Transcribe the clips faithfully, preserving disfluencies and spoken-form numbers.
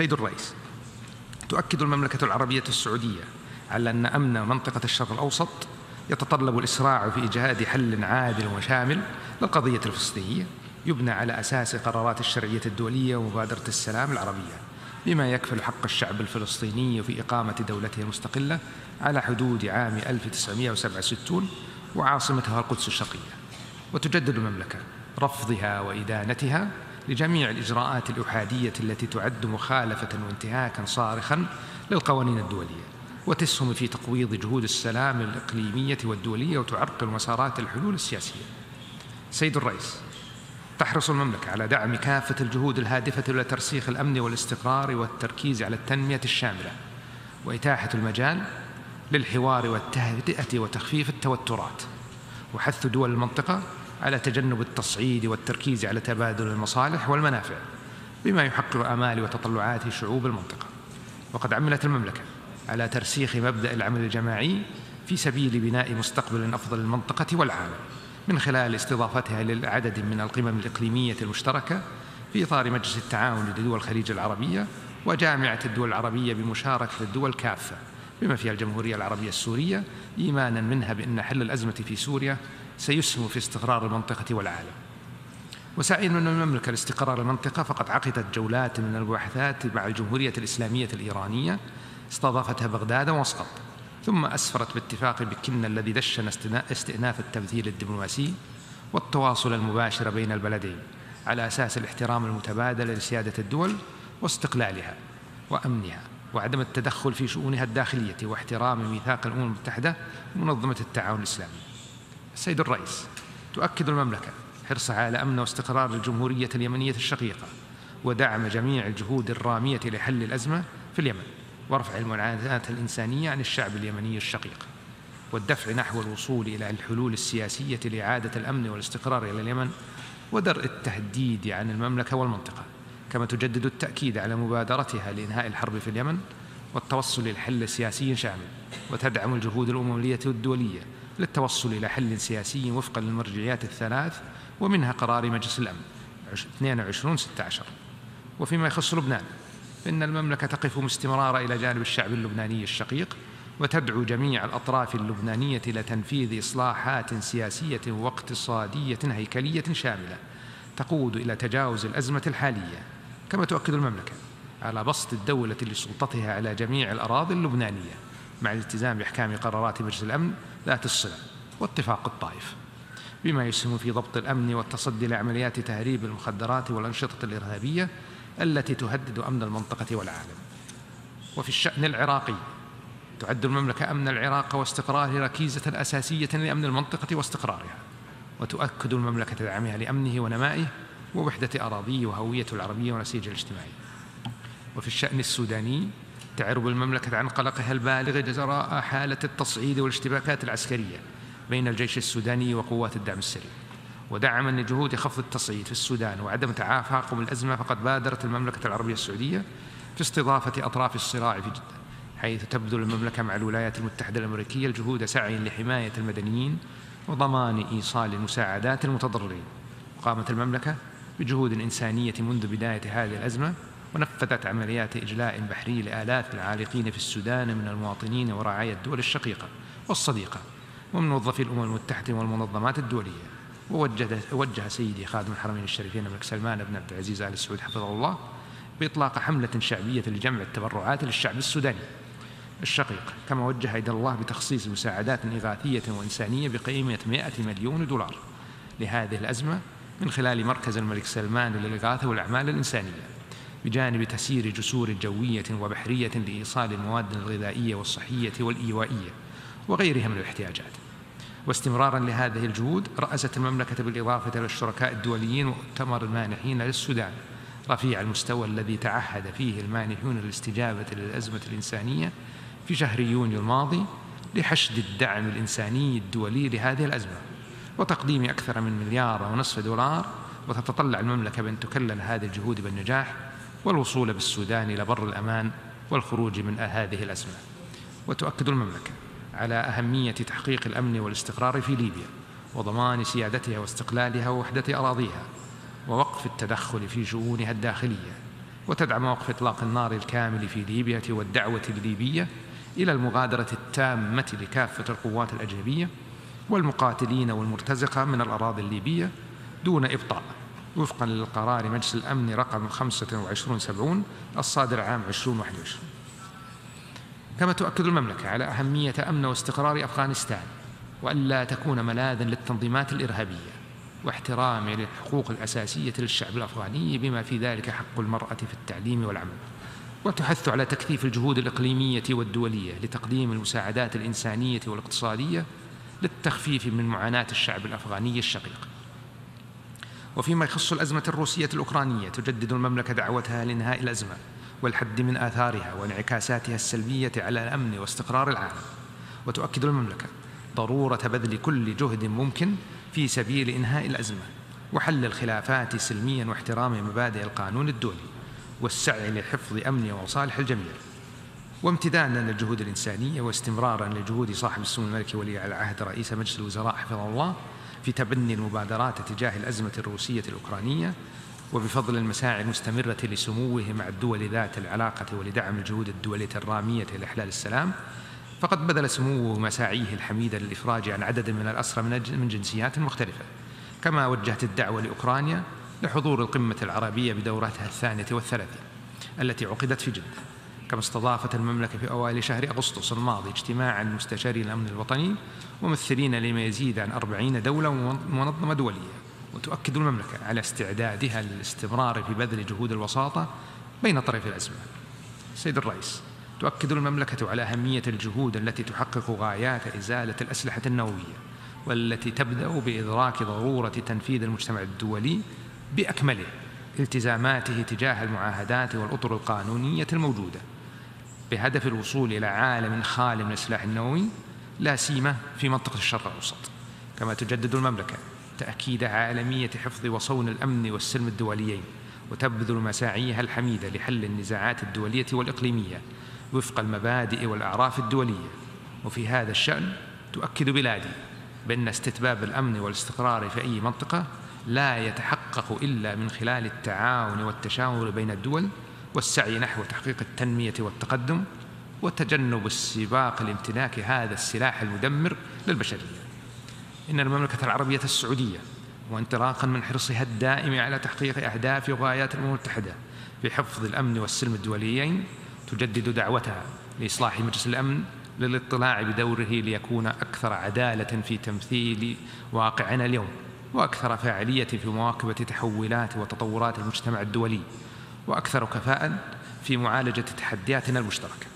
السيد الرئيس، تؤكد المملكة العربية السعودية على أن أمن منطقة الشرق الأوسط يتطلب الإسراع في إيجاد حل عادل وشامل للقضية الفلسطينية يبنى على أساس قرارات الشرعية الدولية ومبادرة السلام العربية، بما يكفل حق الشعب الفلسطيني في إقامة دولته المستقلة على حدود عام ألف وتسعمئة وسبعة وستين وعاصمتها القدس الشرقية. وتجدد المملكة رفضها وإدانتها لجميع الإجراءات الأحادية التي تعد مخالفة وانتهاكا صارخا للقوانين الدولية وتسهم في تقويض جهود السلام الإقليمية والدولية وتعرقل مسارات الحلول السياسية. سيد الرئيس، تحرص المملكة على دعم كافة الجهود الهادفة إلى ترسيخ الأمن والاستقرار والتركيز على التنمية الشاملة وإتاحة المجال للحوار والتهدئة وتخفيف التوترات وحث دول المنطقة على تجنب التصعيد والتركيز على تبادل المصالح والمنافع بما يحقق آمال وتطلعات شعوب المنطقة. وقد عملت المملكة على ترسيخ مبدأ العمل الجماعي في سبيل بناء مستقبل أفضل للمنطقة والعالم من خلال استضافتها للعدد من القمم الإقليمية المشتركة في إطار مجلس التعاون لدول الخليج العربية وجامعة الدول العربية بمشاركة الدول كافة بما فيها الجمهورية العربية السورية، إيمانا منها بأن حل الأزمة في سوريا سيسهم في استقرار المنطقة والعالم. وسعيا من المملكة لاستقرار المنطقة، فقد عقدت جولات من المباحثات مع الجمهورية الإسلامية الإيرانية استضافتها بغداد ومسقط، ثم أسفرت باتفاق بكين الذي دشن استئناف التمثيل الدبلوماسي والتواصل المباشر بين البلدين على أساس الاحترام المتبادل لسيادة الدول واستقلالها وأمنها وعدم التدخل في شؤونها الداخلية واحترام ميثاق الأمم المتحدة ومنظمة التعاون الإسلامي. السيد الرئيس، تؤكد المملكة حرصها على أمن واستقرار الجمهورية اليمنية الشقيقة ودعم جميع الجهود الرامية لحل الأزمة في اليمن ورفع المعاناة الإنسانية عن الشعب اليمني الشقيق والدفع نحو الوصول إلى الحلول السياسية لإعادة الأمن والاستقرار إلى اليمن ودرء التهديد عن المملكة والمنطقة. كما تجدد التأكيد على مبادرتها لإنهاء الحرب في اليمن والتوصل إلى حل سياسي شامل، وتدعم الجهود الأممية والدولية للتوصل إلى حل سياسي وفقا للمرجعيات الثلاث ومنها قرار مجلس الأمن اثنين وعشرين ستة عشر. وفيما يخص لبنان، فإن المملكة تقف باستمرار إلى جانب الشعب اللبناني الشقيق وتدعو جميع الأطراف اللبنانية إلى تنفيذ إصلاحات سياسية واقتصادية هيكلية شاملة تقود إلى تجاوز الأزمة الحالية. كما تؤكد المملكة على بسط الدولة لسلطتها على جميع الأراضي اللبنانية مع الالتزام بإحكام قرارات مجلس الأمن ذات الصلة واتفاق الطائف بما يسهم في ضبط الأمن والتصدي لعمليات تهريب المخدرات والأنشطة الإرهابية التي تهدد أمن المنطقة والعالم. وفي الشأن العراقي، تعد المملكة أمن العراق واستقراره ركيزة أساسية لأمن المنطقة واستقرارها، وتؤكد المملكة دعمها لأمنه ونمائه ووحدة أراضيه وهويته العربية ونسيجه الاجتماعي. وفي الشأن السوداني، تعرب المملكة عن قلقها البالغ جراء حالة التصعيد والاشتباكات العسكرية بين الجيش السوداني وقوات الدعم السري. ودعما لجهود خفض التصعيد في السودان وعدم تفاقم الأزمة، فقد بادرت المملكة العربية السعودية في استضافة أطراف الصراع في جدة، حيث تبذل المملكة مع الولايات المتحدة الأمريكية الجهود سعيا لحماية المدنيين وضمان إيصال المساعدات المتضررين. قامت المملكة بجهود إنسانية منذ بداية هذه الأزمة ونفذت عمليات إجلاء بحري لآلاف العالقين في السودان من المواطنين ورعايا الدول الشقيقة والصديقة ومن موظفي الأمم المتحدة والمنظمات الدولية. ووجه سيدي خادم الحرمين الشريفين الملك سلمان بن عبد العزيز آل سعود حفظه الله بإطلاق حملة شعبية لجمع التبرعات للشعب السوداني الشقيق، كما وجه يد الله بتخصيص مساعدات إغاثية وإنسانية بقيمة مئة مليون دولار لهذه الأزمة من خلال مركز الملك سلمان للإغاثة والأعمال الإنسانية، بجانب تسيير جسور جوية وبحرية لإيصال المواد الغذائية والصحية والإيوائية وغيرها من الاحتياجات. واستمرارا لهذه الجهود، رأست المملكة بالإضافة إلى الشركاء الدوليين مؤتمر المانحين للسودان رفيع المستوى الذي تعهد فيه المانحون الاستجابة للأزمة الإنسانية في شهر يونيو الماضي لحشد الدعم الإنساني الدولي لهذه الأزمة وتقديم أكثر من مليار ونصف دولار. وتتطلع المملكة بأن تكلل هذه الجهود بالنجاح والوصول بالسودان إلى بر الأمان والخروج من هذه الأزمة. وتؤكد المملكة على أهمية تحقيق الأمن والاستقرار في ليبيا وضمان سيادتها واستقلالها ووحدة أراضيها ووقف التدخل في شؤونها الداخلية وتدعم وقف إطلاق النار الكامل في ليبيا والدعوة الليبية إلى المغادرة التامة لكافة القوات الأجنبية والمقاتلين والمرتزقة من الأراضي الليبية دون إبطاء، وفقاً للقرار مجلس الأمن رقم خمسة وعشرين سبعين الصادر عام ألفين وواحد وعشرين. كما تؤكد المملكة على أهمية أمن واستقرار أفغانستان وألا تكون ملاذاً للتنظيمات الإرهابية، واحترام للحقوق الأساسية للشعب الأفغاني بما في ذلك حق المرأة في التعليم والعمل، وتحث على تكثيف الجهود الإقليمية والدولية لتقديم المساعدات الإنسانية والاقتصادية للتخفيف من معاناة الشعب الأفغاني الشقيق. وفيما يخص الأزمة الروسية الأوكرانية، تجدد المملكة دعوتها لإنهاء الأزمة والحد من آثارها وانعكاساتها السلبية على الأمن واستقرار العالم، وتؤكد المملكة ضرورة بذل كل جهد ممكن في سبيل إنهاء الأزمة وحل الخلافات سلمياً واحترام مبادئ القانون الدولي والسعي لحفظ أمن ومصالح الجميع، وامتداداً للجهود الإنسانية واستمراراً لجهود صاحب السمو الملكي ولي العهد رئيس مجلس الوزراء حفظه الله في تبني المبادرات تجاه الأزمة الروسية الأوكرانية، وبفضل المساعي المستمرة لسموه مع الدول ذات العلاقة ولدعم الجهود الدولية الرامية لإحلال السلام، فقد بذل سموه مساعيه الحميدة للإفراج عن عدد من الأسرى من جنسيات مختلفة. كما وجهت الدعوة لأوكرانيا لحضور القمة العربية بدورتها الثانية والثلاثين التي عقدت في جدة. كما استضافت المملكة في أوائل شهر أغسطس الماضي اجتماعاً مستشاري الأمن الوطني وممثلين لما يزيد عن أربعين دولة ومنظمة دولية، وتؤكد المملكة على استعدادها للاستمرار في بذل جهود الوساطة بين طرفي الأزمة. سيد الرئيس، تؤكد المملكة على أهمية الجهود التي تحقق غايات إزالة الأسلحة النووية والتي تبدأ بإدراك ضرورة تنفيذ المجتمع الدولي بأكمله التزاماته تجاه المعاهدات والأطر القانونية الموجودة بهدف الوصول إلى عالم خال من السلاح النووي لا سيما في منطقة الشرق الأوسط. كما تجدد المملكة تأكيد عالمية حفظ وصون الأمن والسلم الدوليين وتبذل مساعيها الحميدة لحل النزاعات الدولية والإقليمية وفق المبادئ والأعراف الدولية. وفي هذا الشأن تؤكد بلادي بأن استتباب الأمن والاستقرار في أي منطقة لا يتحقق إلا من خلال التعاون والتشاور بين الدول والسعي نحو تحقيق التنمية والتقدم وتجنب السباق لامتلاك هذا السلاح المدمر للبشرية. إن المملكة العربية السعودية وانطلاقاً من حرصها الدائم على تحقيق أهداف وغايات الأمم المتحدة في حفظ الأمن والسلم الدوليين تجدد دعوتها لإصلاح مجلس الأمن للاطلاع بدوره ليكون أكثر عدالة في تمثيل واقعنا اليوم وأكثر فاعلية في مواكبة تحولات وتطورات المجتمع الدولي وأكثر كفاءة في معالجة تحدياتنا المشتركة.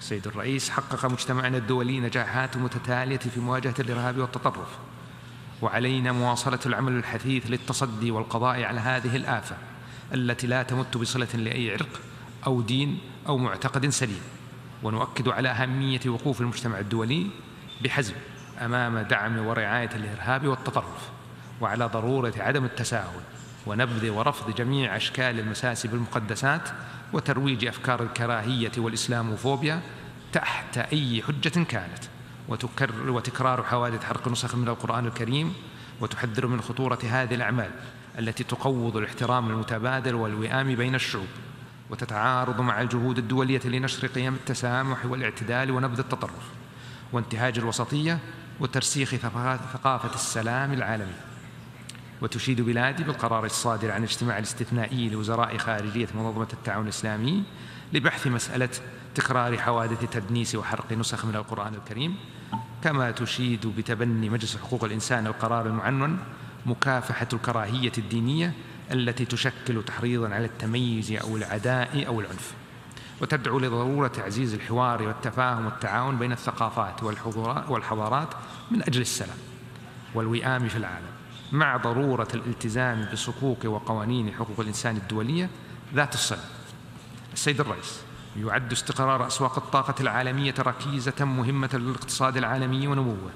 سيد الرئيس، حقق مجتمعنا الدولي نجاحات متتالية في مواجهة الإرهاب والتطرف، وعلينا مواصلة العمل الحثيث للتصدي والقضاء على هذه الآفة التي لا تمت بصلة لأي عرق أو دين أو معتقد سليم، ونؤكد على أهمية وقوف المجتمع الدولي بحزم أمام دعم ورعاية الإرهاب والتطرف، وعلى ضرورة عدم التساهل ونبذ ورفض جميع أشكال المساس بالمقدسات وترويج أفكار الكراهية والإسلاموفوبيا تحت أي حجة كانت، وتكرار حوادث حرق نسخ من القرآن الكريم، وتحذر من خطورة هذه الأعمال التي تقوض الاحترام المتبادل والوئام بين الشعوب، وتتعارض مع الجهود الدولية لنشر قيم التسامح والاعتدال ونبذ التطرف وانتهاج الوسطية وترسيخ ثقافة السلام العالمي. وتشيد بلادي بالقرار الصادر عن اجتماع الاستثنائي لوزراء خارجية منظمة التعاون الإسلامي لبحث مسألة تكرار حوادث تدنيس وحرق نسخ من القرآن الكريم. كما تشيد بتبني مجلس حقوق الإنسان القرار المعنون مكافحة الكراهية الدينية التي تشكل تحريضاً على التمييز أو العداء أو العنف، وتدعو لضرورة تعزيز الحوار والتفاهم والتعاون بين الثقافات والحضارات من أجل السلام والوئام في العالم، مع ضرورة الالتزام بصكوك وقوانين حقوق الإنسان الدولية ذات الصلة. السيد الرئيس، يعد استقرار أسواق الطاقة العالمية ركيزة مهمة للاقتصاد العالمي ونموه،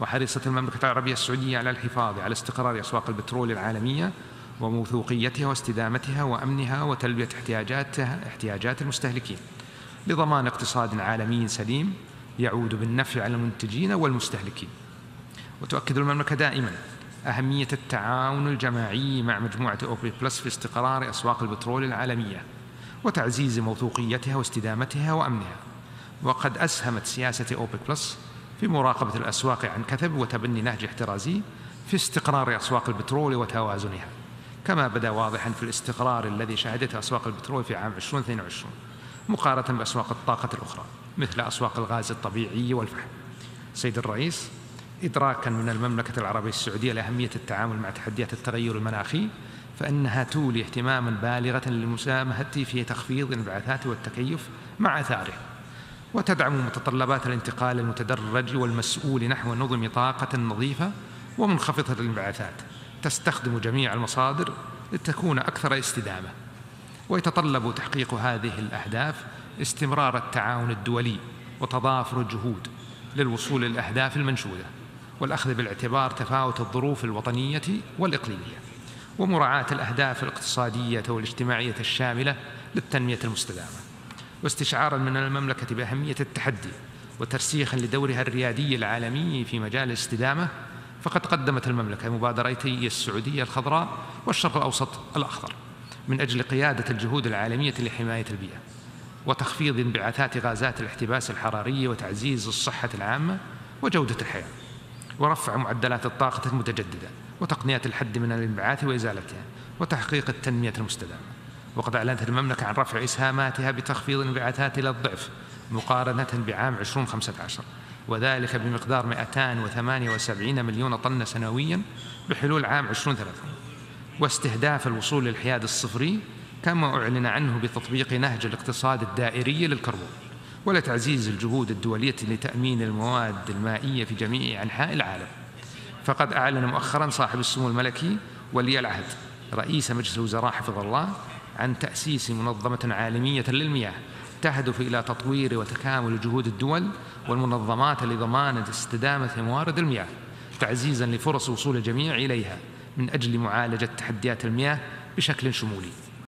وحرصت المملكة العربية السعودية على الحفاظ على استقرار أسواق البترول العالمية وموثوقيتها واستدامتها وأمنها وتلبية احتياجاتها احتياجات المستهلكين لضمان اقتصاد عالمي سليم يعود بالنفع على المنتجين والمستهلكين. وتؤكد المملكة دائما أهمية التعاون الجماعي مع مجموعة أوبك بلس في استقرار أسواق البترول العالمية، وتعزيز موثوقيتها واستدامتها وأمنها. وقد أسهمت سياسة أوبك بلس في مراقبة الأسواق عن كثب وتبني نهج احترازي في استقرار أسواق البترول وتوازنها، كما بدا واضحا في الاستقرار الذي شهدته أسواق البترول في عام ألفين واثنين وعشرين مقارنة بأسواق الطاقة الأخرى مثل أسواق الغاز الطبيعي والفحم. سيد الرئيس، إدراكا من المملكة العربية السعودية لأهمية التعامل مع تحديات التغير المناخي، فإنها تولي اهتماما بالغة للمساهمة في تخفيض الانبعاثات والتكيف مع آثاره، وتدعم متطلبات الانتقال المتدرج والمسؤول نحو نظم طاقة نظيفة ومنخفضة الانبعاثات تستخدم جميع المصادر لتكون أكثر استدامة. ويتطلب تحقيق هذه الأهداف استمرار التعاون الدولي وتضافر الجهود للوصول للأهداف المنشودة، والأخذ بالاعتبار تفاوت الظروف الوطنية والإقليمية، ومراعاة الأهداف الاقتصادية والاجتماعية الشاملة للتنمية المستدامة. واستشعارا من المملكة بأهمية التحدي وترسيخا لدورها الريادي العالمي في مجال الاستدامة، فقد قدمت المملكة مبادرتي السعودية الخضراء والشرق الأوسط الأخضر من أجل قيادة الجهود العالمية لحماية البيئة وتخفيض انبعاثات غازات الاحتباس الحراري وتعزيز الصحة العامة وجودة الحياة، ورفع معدلات الطاقة المتجددة وتقنية الحد من الانبعاث وإزالتها، وتحقيق التنمية المستدامة. وقد أعلنت المملكة عن رفع إسهاماتها بتخفيض الانبعاثات إلى الضعف مقارنة بعام ألفين وخمسة عشر، وذلك بمقدار مئتين وثمانية وسبعين مليون طن سنويا بحلول عام ألفين وثلاثين، واستهداف الوصول للحياد الصفري كما أعلن عنه بتطبيق نهج الاقتصاد الدائري للكربون، ولتعزيز الجهود الدولية لتأمين المواد المائية في جميع أنحاء العالم. فقد أعلن مؤخرا صاحب السمو الملكي ولي العهد رئيس مجلس الوزراء حفظه الله عن تأسيس منظمة عالمية للمياه تهدف إلى تطوير وتكامل جهود الدول والمنظمات لضمان استدامة موارد المياه، تعزيزا لفرص وصول الجميع إليها من أجل معالجة تحديات المياه بشكل شمولي.